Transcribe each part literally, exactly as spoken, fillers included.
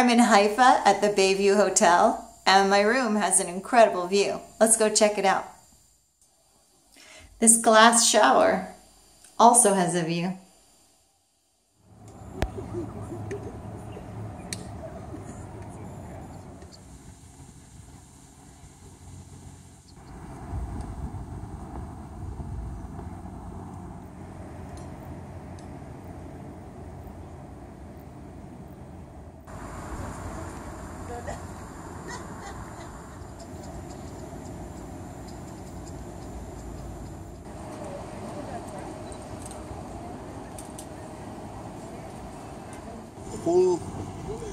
I'm in Haifa at the Bay View Hotel, and my room has an incredible view. Let's go check it out. This glass shower also has a view. Whole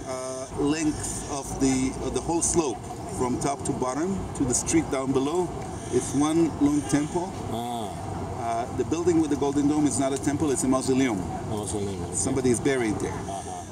uh, length of the uh, the whole slope from top to bottom to the street down below. It's one long temple. Ah. Uh, the building with the golden dome is not a temple, it's a mausoleum. A mausoleum, okay. Somebody is buried there. Uh-huh.